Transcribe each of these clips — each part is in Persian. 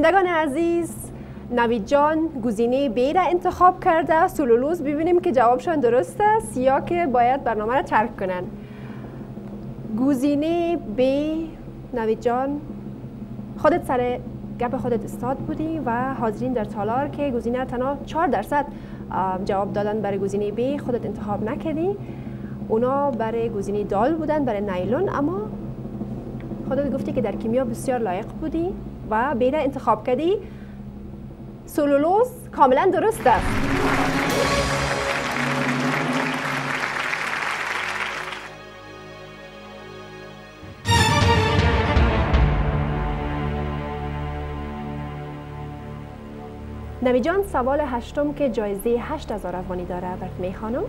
شنوندگان عزیز، نوید جان گزینه ب را انتخاب کرده. سلولوز ببینیم که جوابشان درست است یا که باید برنامه را ترک کنن. گزینه ب، نوید جان خودت سر گپ خودت استاد بودی و حاضرین در تالار که گزینه تنها 4% جواب دادن برای گزینه ب، خودت انتخاب نکردی. اونا برای گزینه دال بودن، برای نایلون، اما خودت گفتی که در کیمیا بسیار لایق بودی و ب را انتخاب کردی. سلولوز کاملا درست است. نوید جان، سوال 8 که جایزه 8000 افغانی داره برات میخوانم.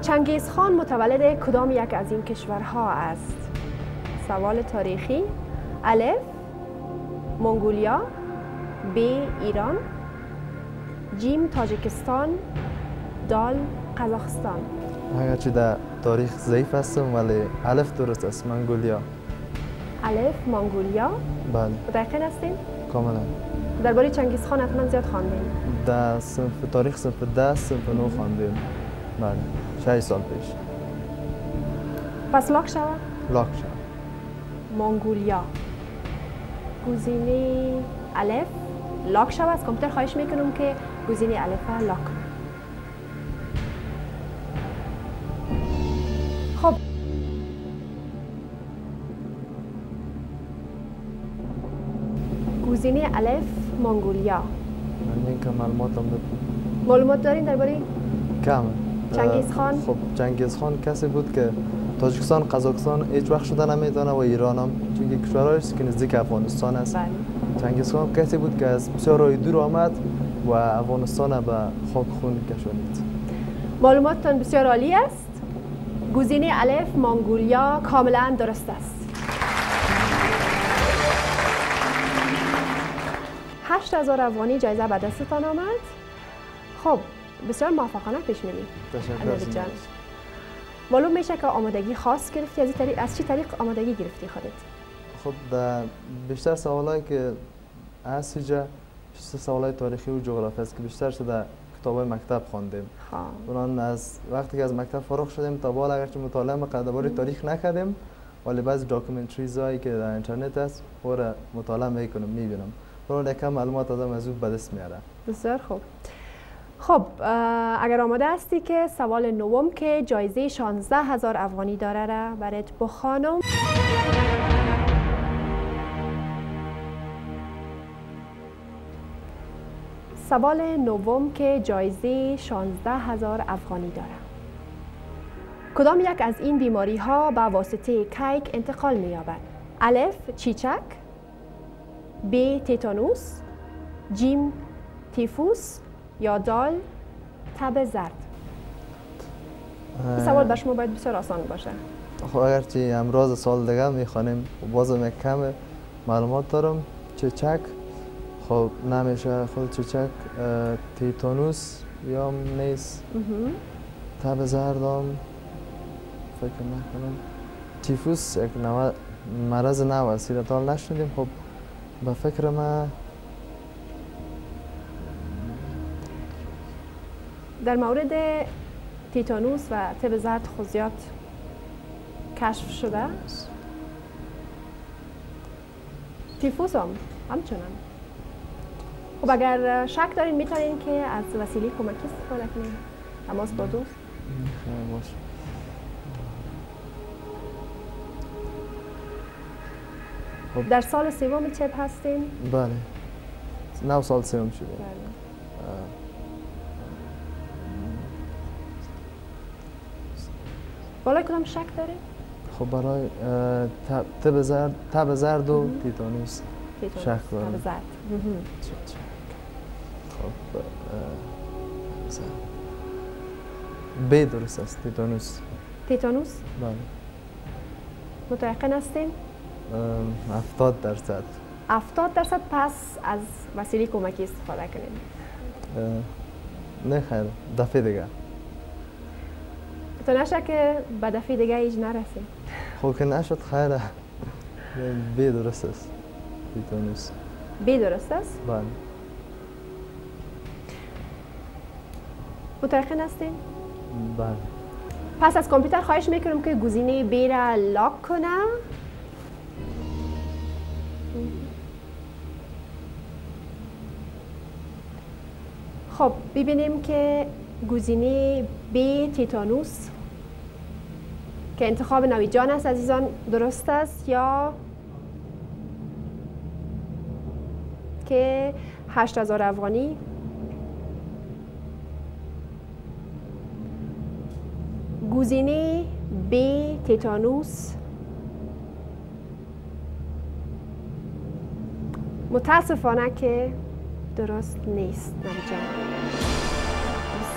چنگیز خان متولد کدام یک از این کشورها است؟ سوال تاریخی. الف منگولیا، ب ایران، جیم تاجیکستان، دال قزاقستان. هرچی در تاریخ ضعیف هستم ولی الف درست است، منگولیا. الف منگولیا؟ بله. متأکد هستین؟ کاملا. درباره چنگیز خان حتما زیاد خواندین. در صنف تاریخ صنف 10 صنف 9 خواندیم. بله. 6 سال پیش. پس لاک شوه؟ لاک شوه. منگولیا. گزینه الف لاک شوه. از کامپیوتر خواهش میکنم که گزینه الف لاک. خب گزینه الف منگولیا. من که معلومات دارین درباره کم چنگیز خان؟ خب چنگیز خان کسی بود که تاجیکستان، قزاقستان هیچ وقت شده نمیدانه و ایران هم، چون که کشورهاییست که نزدیک افغانستان است. چنگیز خان کسی بود که از بسیار راه دور آمد و افغانستان به خاک خون کشانید. معلوماتتان بسیار عالی است. گزینه الف منگولیا کاملا درست است. 8000 افغانی جایزه به دستتان آمد. خب بسیار موفقانه پیش می‌ریم. تشکر جان. معلوم میشه که آمادگی خاص گرفتی. از چی طریق آمادگی گرفتی خودت؟ خب در بیشتر سوالایی که از سوجا سوالای تاریخی و جغرافی است که بیشتر شده کتابای مکتب خواندیم. اونان از وقتی که از مکتب فارغ شدیم تا بالا اگرچه مطالعه مقدار تاریخ نکردیم ولی بعضی داکیومنتریزایی که در اینترنت است اورا مطالعه میکنم میبینم. اون یکم معلومات آدم از اون به دست میاره. بسیار خوب. خب اگر آماده هستی که سوال 9 که جایزه 16000 افغانی داره را برات بخوانم. سوال 9 که جایزه 16000 افغانی داره. کدام یک از این بیماری ها با واسطه کیک انتقال می‌یابد؟ الف چیچک، ب تیتانوس، جیم تیفوس یا دال تب زرد. سوال بر شما باید بسیار آسان باشه. خب اگرچه امروز سوال دیگه میخوانیم بازم یک کم معلومات دارم. چچک خب نمیشه، خود چچک تیتانوس یا نیست، تب زردم فکر نکنم. تیفوس یک مرض نو است که تا نشنیدیم. خب به فکر من در مورد تیتانوس و تب زرد خوزیات کشف شده است. تیفوس هم همچنان. خب اگر شک دارین میتونین که از وسیله کمکی استفاده کنین. تماس با دوست. در سال 3 چپ هستین؟ بله. 9 سال 3 شده. بله. بالای کدام شک داره؟ خب برای تب زرد و تیتانوس شک داره. تب زرد. خب ب درست است. تیتانوس. تیتانوس؟ بله. متأکد هستین؟ 70%. 70%. پس از وسیله کمکی استفاده کنین. نه خیر، دفعه دیگه. تو نشه که به دفعه دیگه ایج نرسیم. خب که نشد خیره. بدرسس في تونس. بدرسس؟ بله. متأخر هستین؟ بله. پس از کامپیوتر خواهش میکنم که گزینه ب را لاک کنه. خب ببینیم که گزینه ب تیتانوس که انتخاب نویجان است عزیزان درست است یا که 8000 افغانی گزینه ب تیتانوس متاسفانه که درست نیست نویجان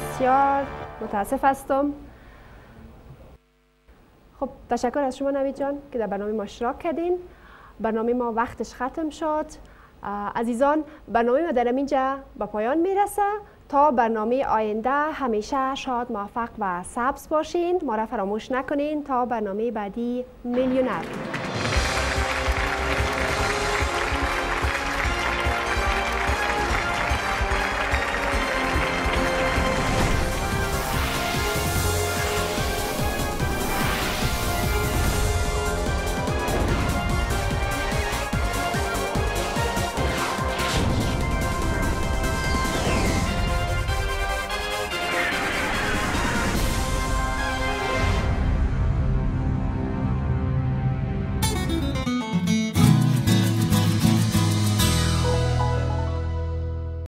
بسیار متاسف هستم خب تشکر از شما نوید جان که در برنامه ما اشتراک کردین برنامه ما وقتش ختم شد عزیزان برنامه ما در اینجا به پایان میرسه تا برنامه آینده همیشه شاد موفق و سبز باشین ما را فراموش نکنین تا برنامه بعدی میلیونر